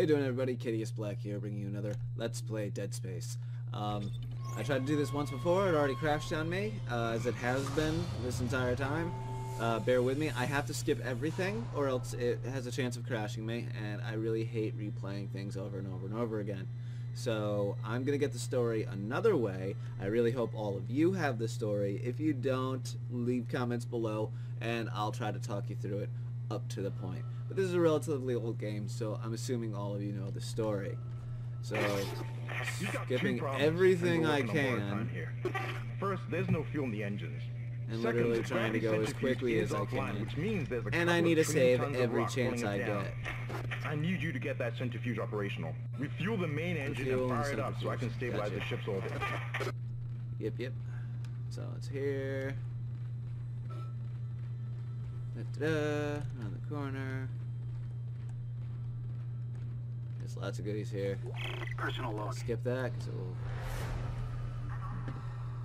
How you doing, everybody? Kadius Black here, bringing you another Let's Play Dead Space. I tried to do this once before. It already crashed on me, as it has been this entire time. Bear with me. I have to skip everything, or else it has a chance of crashing me, and I really hate replaying things over and over and over again. So I'm going to get the story another way. I really hope all of you have the story. If you don't, leave comments below, and I'll try to talk you through it up to the point. But this is a relatively old game, so I'm assuming all of you know the story. So, skipping everything I can. First, there's no fuel in the engines. And literally trying to go as quickly as I can. And I need to save every chance I get. I need you to get that centrifuge operational. Refuel the main engine and fire it up so I can stabilize the ship's orbit. Yep, yep. So it's here. Da-da-da. Around the corner. There's lots of goodies here. Personal log. Skip that, because it will...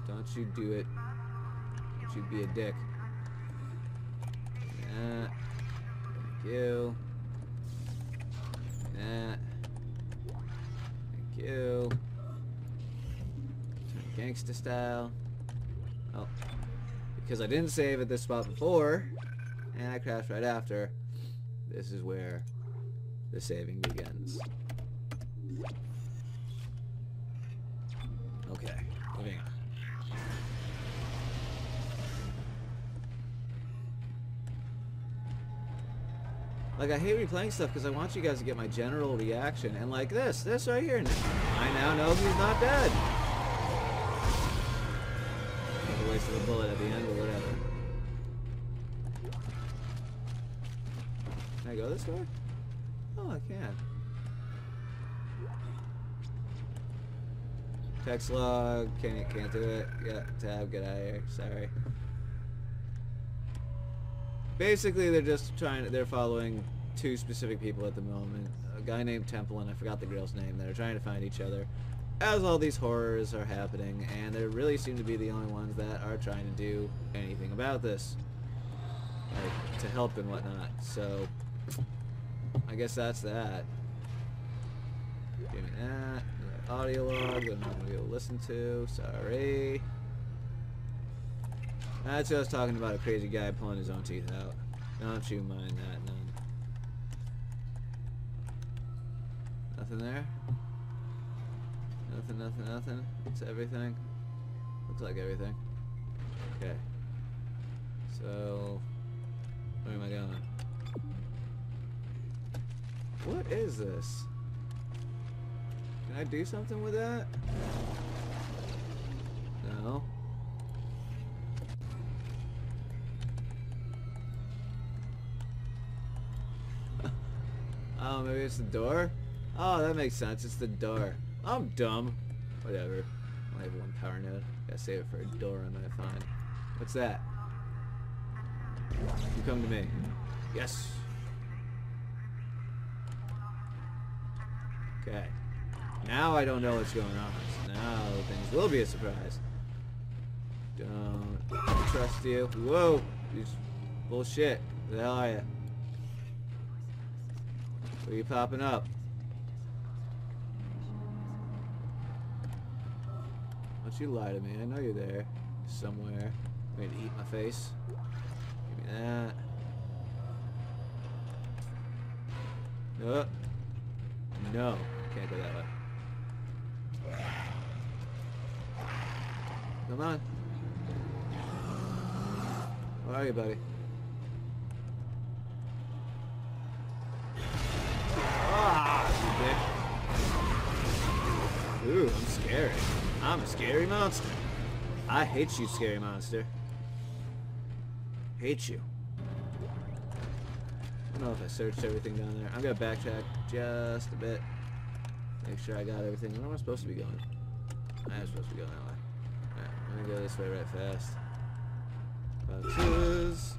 Don't you do it. Don't you be a dick. That. Thank you. That. Thank you. Turn gangsta style. Oh. Because I didn't save at this spot before, and I crashed right after. This is where the saving begins. Okay, moving on. Like, I hate replaying stuff because I want you guys to get my general reaction. And like this right here. I now know he's not dead. Another waste of a bullet at the end or whatever. Can I go this way? Oh, I can. Text log. Can't do it. Yeah, tab. Get out of here. Sorry. Basically, they're just trying. They're following two specific people at the moment. A guy named Temple, and I forgot the girl's name. They're trying to find each other, as all these horrors are happening, and they really seem to be the only ones that are trying to do anything about this, like to help and whatnot. So. I guess that's that. Give me that. Audio log that I'm not going to be able to listen to. Sorry. That's what I was talking about, a crazy guy pulling his own teeth out. Don't you mind that, none. Nothing there? Nothing, nothing, nothing. It's everything. Looks like everything. Okay. So... where am I going? What is this? Can I do something with that? No. Oh, maybe it's the door? Oh, that makes sense. It's the door. I'm dumb. Whatever. I only have one power node. Gotta save it for a door I'm gonna find. What's that? You come to me. Yes. Okay. Now I don't know what's going on. So now things will be a surprise. Don't trust you. Whoa! You bullshit. Who the hell are you? Where are you popping up? Don't you lie to me. I know you're there. Somewhere. I'm going to eat my face. Give me that. Oh. No. Can't go that way. Come on. Where are you, buddy? Ah, you bitch. Ooh, I'm scary. I'm a scary monster. I hate you, scary monster. Hate you. I don't know if I searched everything down there. I'm gonna backtrack just a bit. Make sure I got everything. Where am I supposed to be going? I am supposed to be going that way. Alright, I'm gonna go this way right fast. Boxes.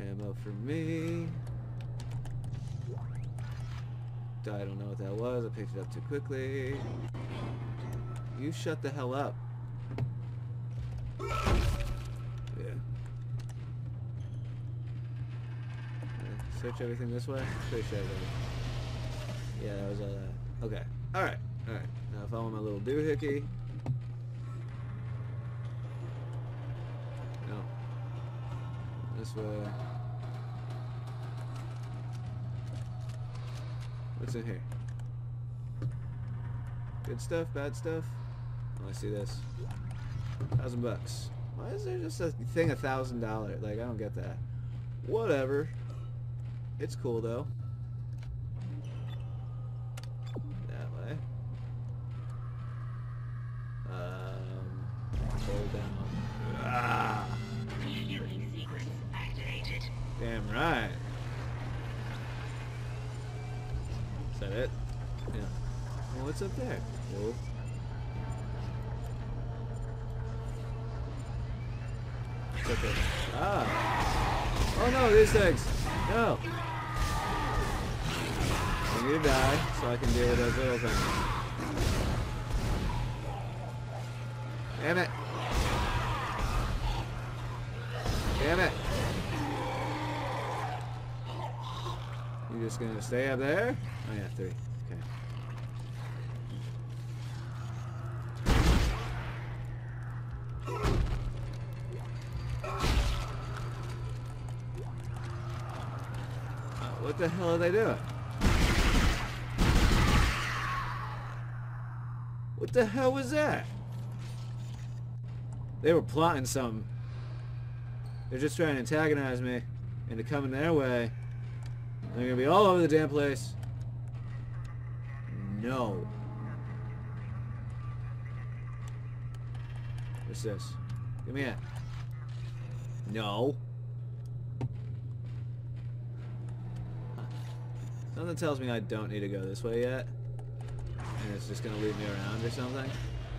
Ammo for me. I don't know what that was. I picked it up too quickly. You shut the hell up. Search everything this way? Pretty sure I did. Yeah, that was all that. Okay. Alright. Alright. Now if I want my little doohickey. No. This way. What's in here? Good stuff, bad stuff. Oh, I see this. $1,000. Why is there just a thing $1,000? Like, I don't get that. Whatever. It's cool though. That way. Hold down. Ah. Healing sequence activated. Damn right. Is that it? Yeah. Well, what's up there? Whoa. Okay. Ah. Oh no, these things. No. I need to die so I can deal with those little things. Damn it. Damn it. You just gonna stay up there? Oh yeah, 3. Okay. What the hell are they doing? What the hell was that? They were plotting something. They're just trying to antagonize me into coming their way. They're gonna be all over the damn place. No. What's this? Give me that. No. Something tells me I don't need to go this way yet. And it's just gonna lead me around or something.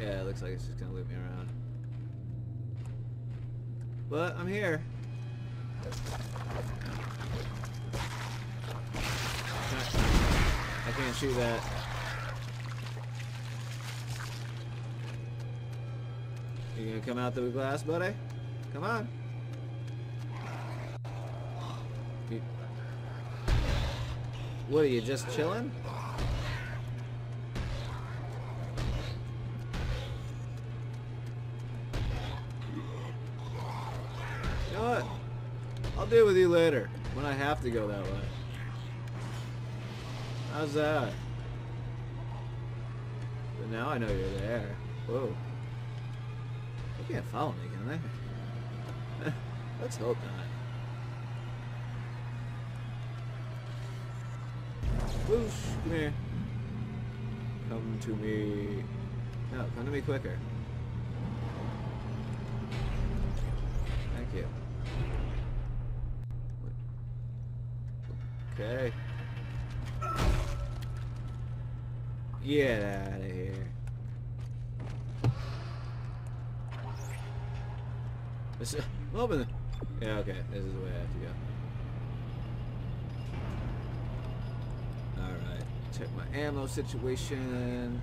Yeah, it looks like it's just gonna lead me around. But I'm here. I can't shoot that. You gonna come out through the glass, buddy? Come on. What, are you just chilling? You know what? I'll deal with you later, when I have to go that way. How's that? But now I know you're there. Whoa. They can't follow me, can they? Let's hope not. Whoosh, come here. Come to me. No, come to me quicker. Thank you. Okay. Get out of here. This is, open the, yeah, okay. This is the way I have to go. Check my ammo situation.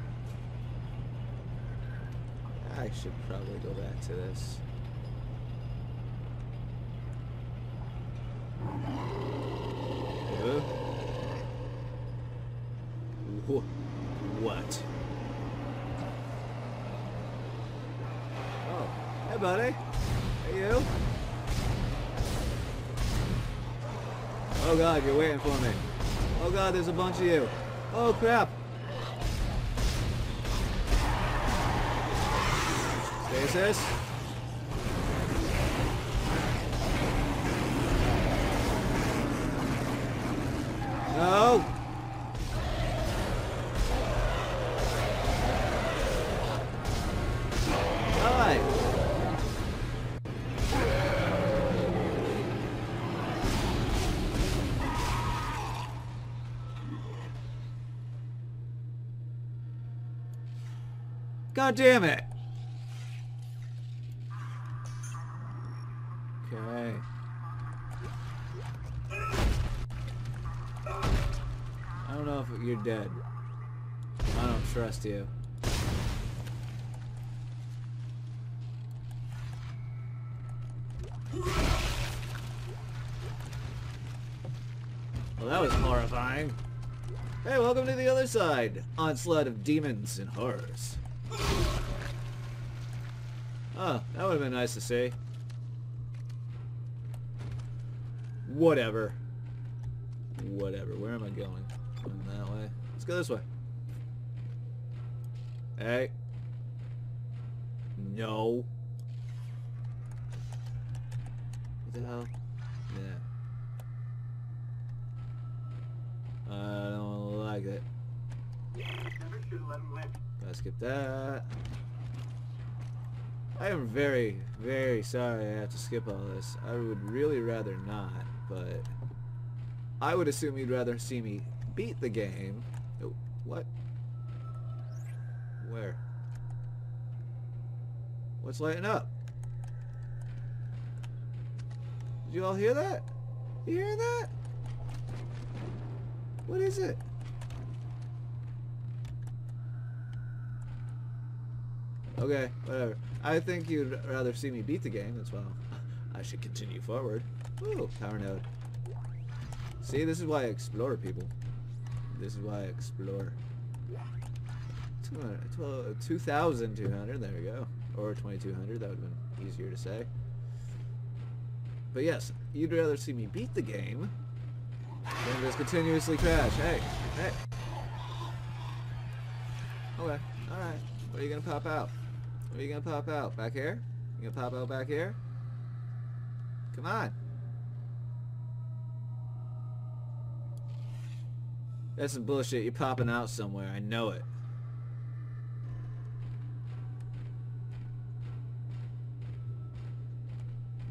I should probably go back to this. What? Oh, hey buddy. Hey you. Oh god, you're waiting for me. Oh god, there's a bunch of you. Oh crap! Space this. No! Alright! God damn it! Okay. I don't know if you're dead. I don't trust you. Well, that was horrifying. Hey, welcome to the other side. Onslaught of demons and horrors. Oh, that would have been nice to see. Whatever. Whatever. Where am I going? Going that way. Let's go this way. Hey. No. What the hell? Yeah. I don't like it. Gotta skip that. I am very, very sorry I have to skip all this. I would really rather not, but I would assume you'd rather see me beat the game. Oh, what? Where? What's lighting up? Did you all hear that? You hearing that? What is it? Okay, whatever. I think you'd rather see me beat the game. That's why I should continue forward. Ooh, power node. See, this is why I explore, people. This is why I explore. 2,200, there we go. Or 2,200, that would have been easier to say. But yes, you'd rather see me beat the game than just continuously crash. Hey, hey. Okay, alright. Where are you gonna pop out? Where are you gonna pop out? Back here? You gonna pop out back here? Come on. That's some bullshit. You're popping out somewhere. I know it.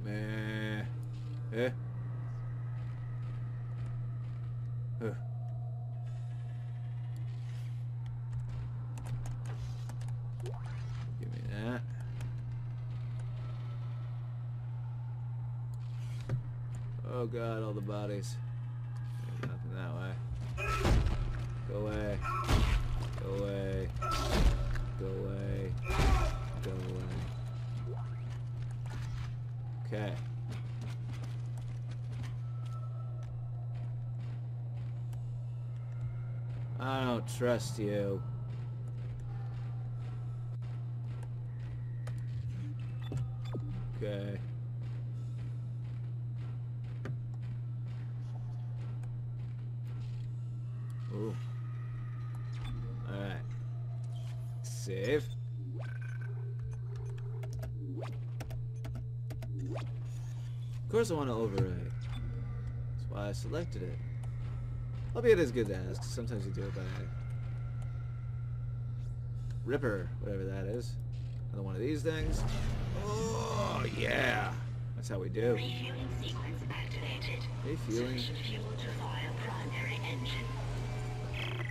Meh. Eh. Huh. Give me that. Oh god, all the bodies. There's nothing that way. Go away. Go away. Go away. Go away. Okay. I don't trust you. Okay. Ooh. Alright. Save. Of course I want to overwrite. That's why I selected it. Albeit it is good to ask, sometimes you do it by Ripper, whatever that is. Another one of these things. Oh yeah! That's how we do. Refueling sequence activated. Refueling.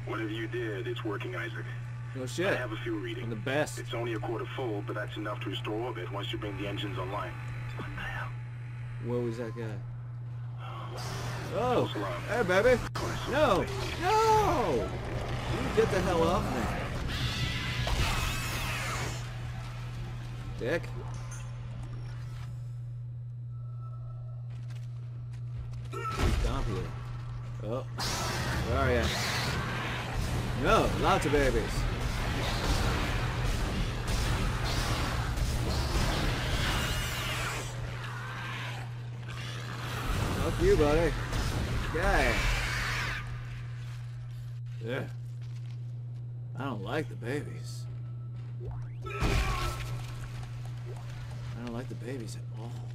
Whatever you did, it's working, Isaac. No shit. I have a fuel reading. I'm the best. It's only a quarter full, but that's enough to restore orbit once you bring the engines online. What the hell? Where was that guy? Oh! Hey, baby! No! No! You get the hell off me. Dick. Stomp you. Oh. Where are ya? No, lots of babies. Fuck you, buddy. Okay. Yeah. I don't like the babies. I don't like the babies at all.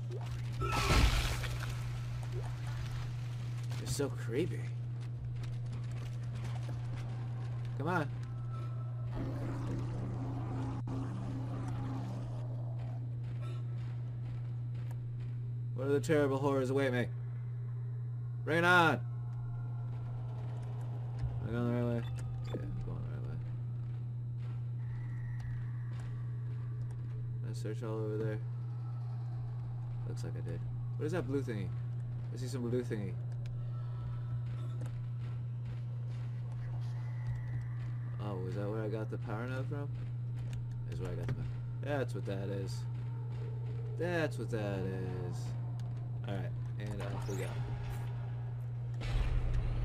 They're so creepy. Come on. What are the terrible horrors await me? Bring it on! Am I going the right way? Yeah, I'm going the right way. Did I search all over there? Looks like I did. What is that blue thingy? I see some blue thingy. Oh, is that where I got the power node from? That's where I got the power. That's what that is. That's what that is. Alright, and off we go.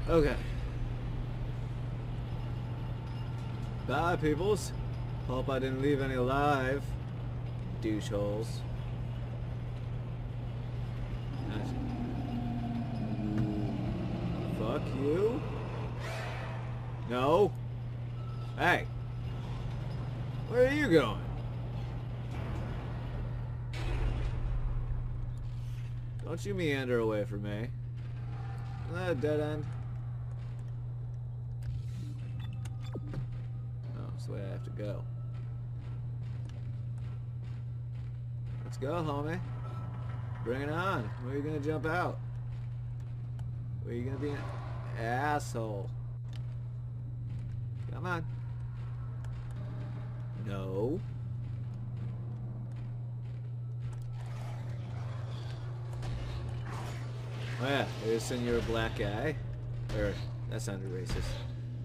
Okay. Bye, peoples. Hope I didn't leave any alive. Doucheholes. Nice. Fuck you. No. Hey. Where are you going? Don't you meander away from me. Isn't that a dead end? Oh, that's the way I have to go. Let's go, homie. Bring it on. Where are you gonna jump out? Where are you gonna be an asshole? Come on. No. Oh yeah, here's Senor Black Guy. Or, that sounded racist.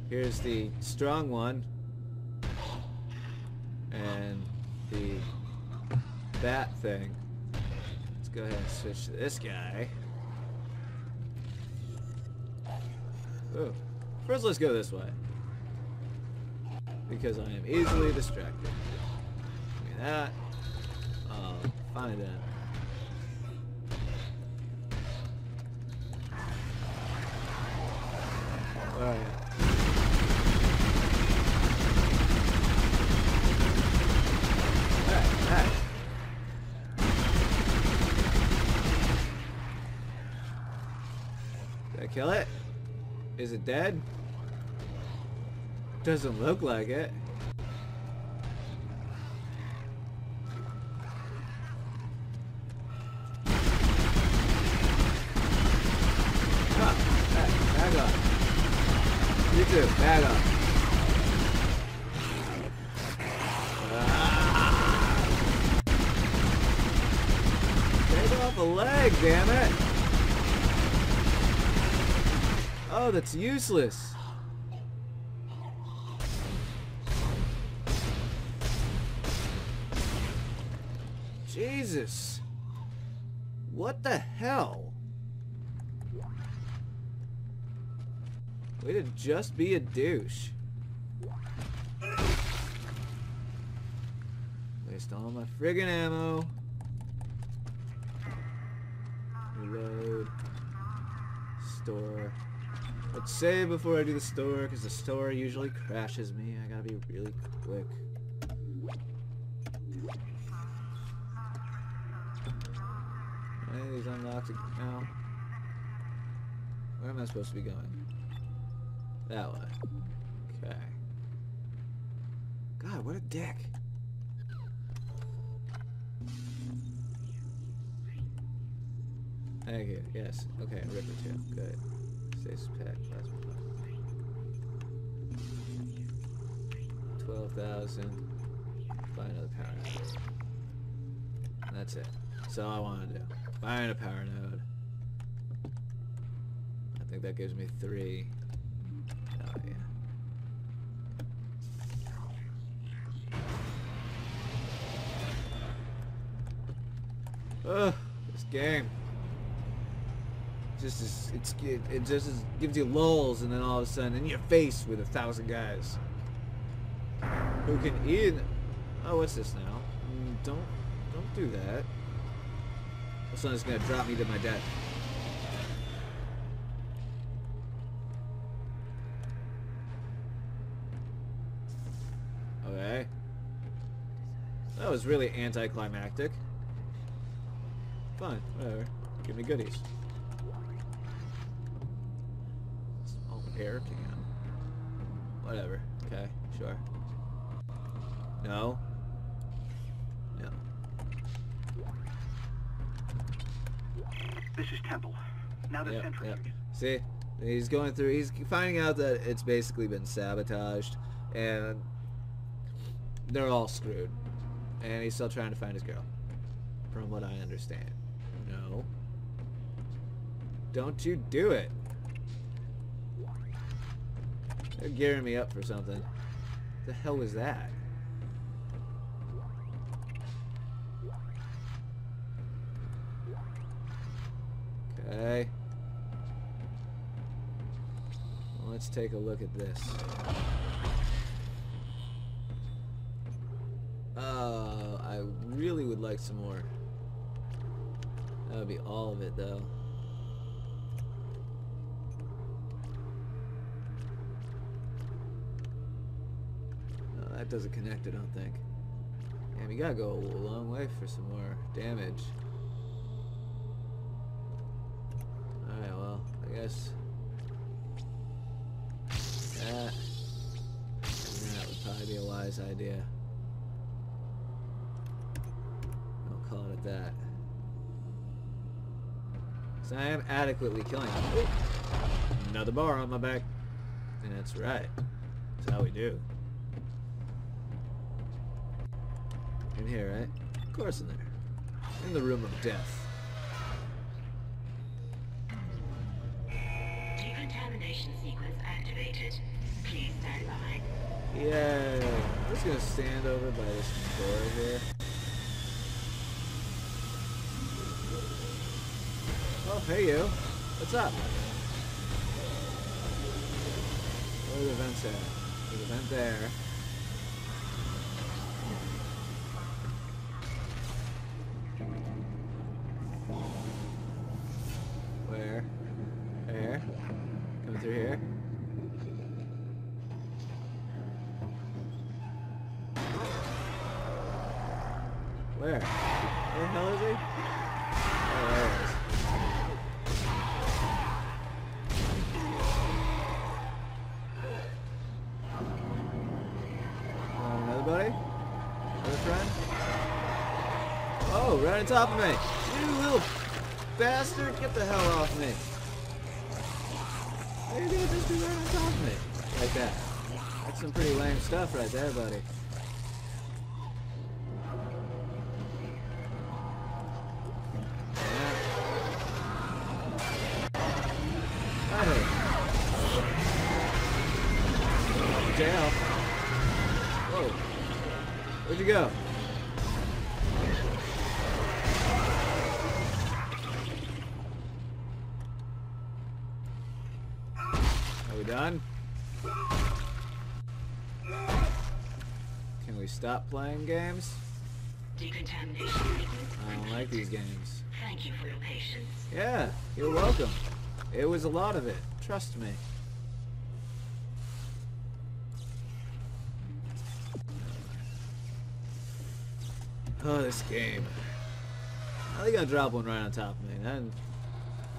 Here's the strong one. And the bat thing. Let's go ahead and switch to this guy. Ooh. First let's go this way. Because I am easily distracted. Give me that. I'll find that. Alright. Hey, hey. Did I kill it? Is it dead? Doesn't look like it. Back up. Ah. Take off a leg, damn it! Oh, that's useless. Jesus. What the hell? Way to just be a douche. Waste all my friggin' ammo. Reload. Store. Let's save before I do the store, because the store usually crashes me. I gotta be really quick. Any of these unlocked now? Where am I supposed to be going? That way. Okay. God, what a dick. Thank you. Yes. Okay, Ripper too. Good. Stasis pack. 12,000. Buy another power node. And that's it. That's all I want to do. Buying a power node. I think that gives me 3. Oh, yeah. Ugh, this game. It just gives you lulls, and then all of a sudden, in your face with 1,000 guys who can eat. Oh, what's this now? Don't do that. This one's gonna drop me to my death. Okay. That was really anticlimactic. Fine, whatever. Give me goodies. Oh, air can. Whatever. Okay, sure. No. No. This is Temple. Now the entry. Yep. See? He's going through. He's finding out that it's basically been sabotaged, and they're all screwed, and he's still trying to find his girl, from what I understand. No, don't you do it. They're gearing me up for something. The hell was that? Okay, let's take a look at this. really would like some more. That would be all of it, though. No, that doesn't connect, I don't think. Damn, you gotta go a long way for some more damage. Alright, well, I guess... that would probably be a wise idea. Don't call it that. So I am adequately killing him. Another bar on my back. And that's right. That's how we do. In here, right? Of course in there. In the room of death. Decontamination sequence activated. Please stand by. Yay! I'm just gonna stand over by this door here. Oh, hey you. What's up? Where are the vents at? There's a vent there. Where? There. Come through here. Where? Where the hell is he? Oh, there he is. Another buddy? Another friend? Oh, right on top of me! You little bastard! Get the hell off me! How are you gonna just be right on top of me? Like that. That's some pretty lame stuff right there, buddy. Where'd you go? Are we done? Can we stop playing games? I don't like these games. Thank you for your patience. Yeah, you're welcome. It was a lot of it. Trust me. Oh, this game. I think I dropped one right on top of me. That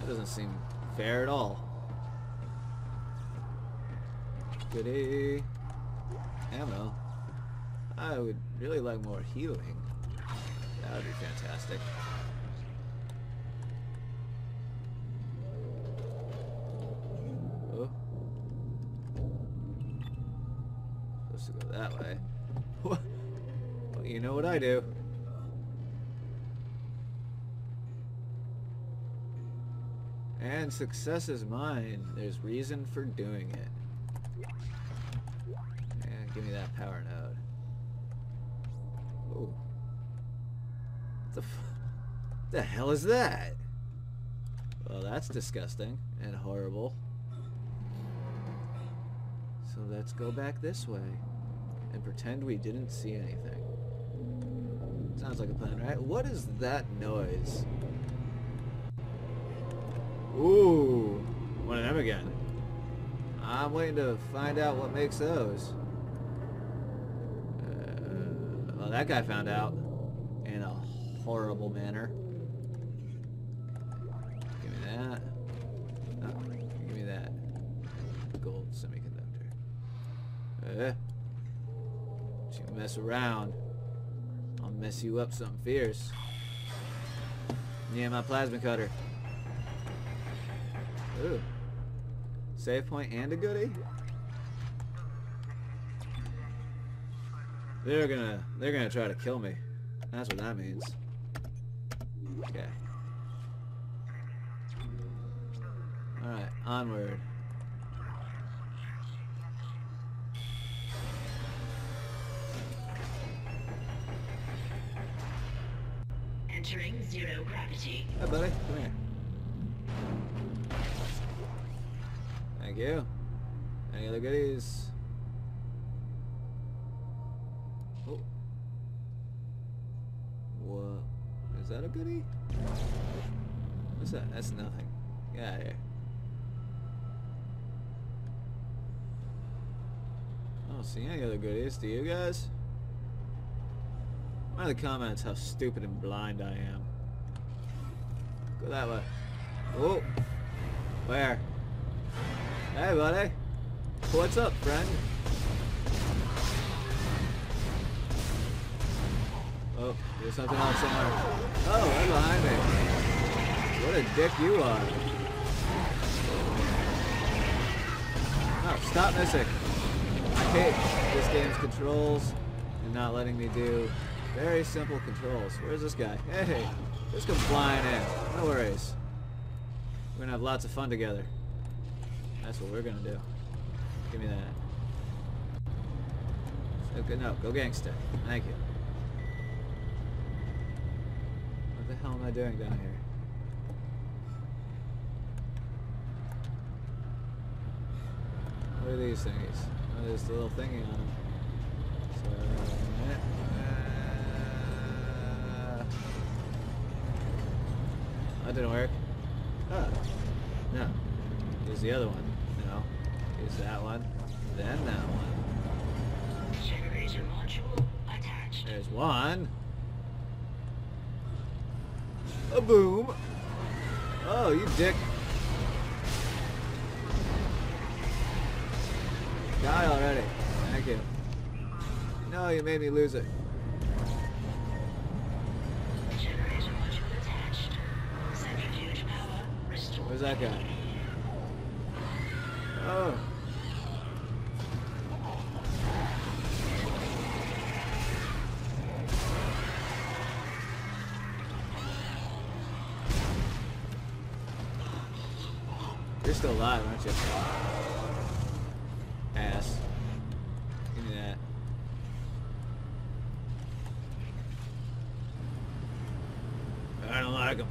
doesn't seem fair at all. Goody. Ammo. I would really like more healing. That would be fantastic. Oh. Supposed to go that way. What? Well, you know what I do. And success is mine. There's reason for doing it. And give me that power node. Oh, what the hell is that? Well, that's disgusting and horrible. So let's go back this way and pretend we didn't see anything. Sounds like a plan, right? What is that noise? Ooh, one of them again. I'm waiting to find out what makes those. Well, that guy found out in a horrible manner. Give me that. Oh, give me that. Gold semiconductor. If you mess around, I'll mess you up something fierce. Yeah, my plasma cutter. Ooh. Save point and a goodie? They're gonna try to kill me. That's what that means. Okay. Alright, onward. Entering zero gravity. Hi buddy, come here. Thank you. Any other goodies? Oh. Is that a goodie? What's that? That's nothing. Get out of here. I don't see any other goodies. Do you guys? One of the comments how stupid and blind I am. Go that way. Whoa. Where? Hey, buddy. What's up, friend? Oh, there's something else somewhere. Oh, right behind me. What a dick you are. Oh, stop missing. I hate this game's controls and not letting me do very simple controls. Where's this guy? Hey, let's come flying in. No worries. We're going to have lots of fun together. That's what we're going to do. Give me that. Okay, no, go gangster. Thank you. What the hell am I doing down here? What are these thingies? Oh, there's the little thingy on them. So, that didn't work. Oh. No. Here's the other one. No. Here's that one. Then that one. Generator module attached. There's one. A boom. Oh, you dick. Die already. Thank you. No, you made me lose it. Generator module attached. Centrifuge power restored. Where's that guy? Oh. You're still alive, aren't you? Ass. Give me that. I don't like him.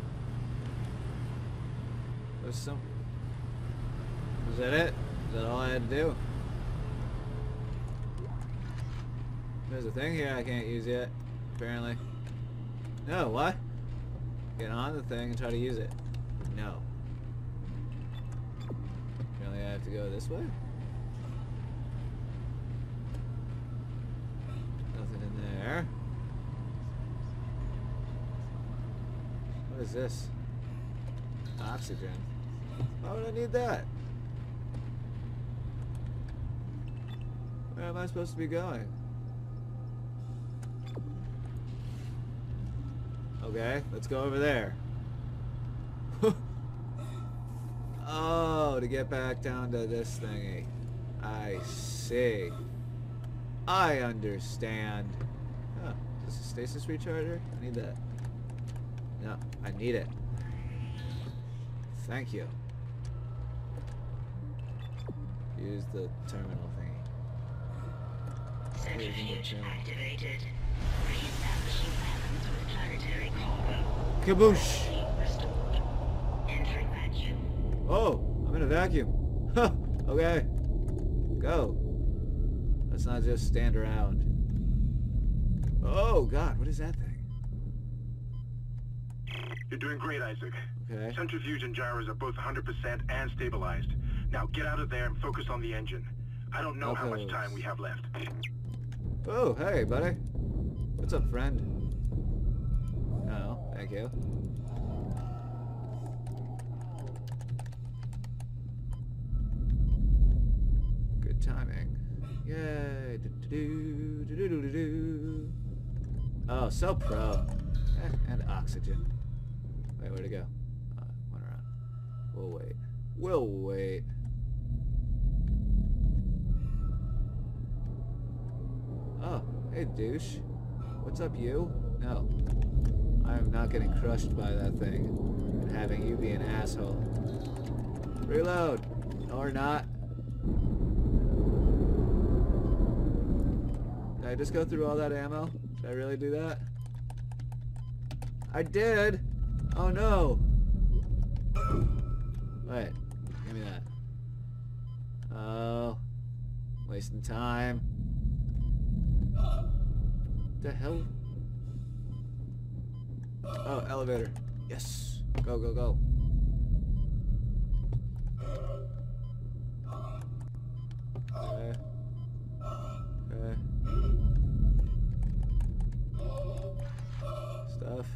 There's some... Was that it? Is that all I had to do? There's a thing here I can't use yet, apparently. No, what? Get on the thing and try to use it. No. Apparently I have to go this way? Nothing in there. What is this? Oxygen. Why would I need that? Where am I supposed to be going? Okay, let's go over there. Oh, to get back down to this thingy. I see. I understand. Oh, is this a stasis recharger? I need that. No, I need it. Thank you. Use the terminal thingy. Centrifuge activated. Reestablishing balance with planetary cargo. Kaboosh! Oh, I'm in a vacuum. Huh, okay. Go. Let's not just stand around. Oh, God, what is that thing? You're doing great, Isaac. Okay. Centrifuge and gyros are both 100% and stabilized. Now get out of there and focus on the engine. I don't know how much time we have left. Oh, hey, buddy. What's up, friend? Oh, thank you. Timing. Yay. Oh, so pro. And oxygen. Wait, where'd it go? Went around. We'll wait. We'll wait. Oh, hey, douche. What's up, you? No. I am not getting crushed by that thing and having you be an asshole. Reload. Or not. Did I just go through all that ammo? Did I really do that? I did! Oh no! Wait, give me that. Oh, wasting time. The hell? Oh, elevator. Yes. Go, go, go. Stuff.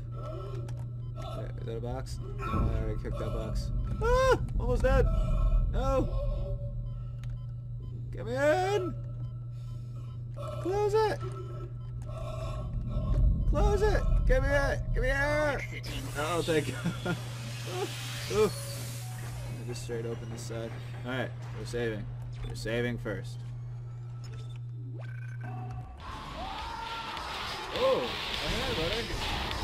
Is that a box? No, I already kicked that box. Ah! Almost dead! No! Get me in! Close it! Close it! Get me in! Get me in! Oh, thank God. Ooh. I just straight open this side. Alright, we're saving. We're saving first. Oh! Alright, buddy.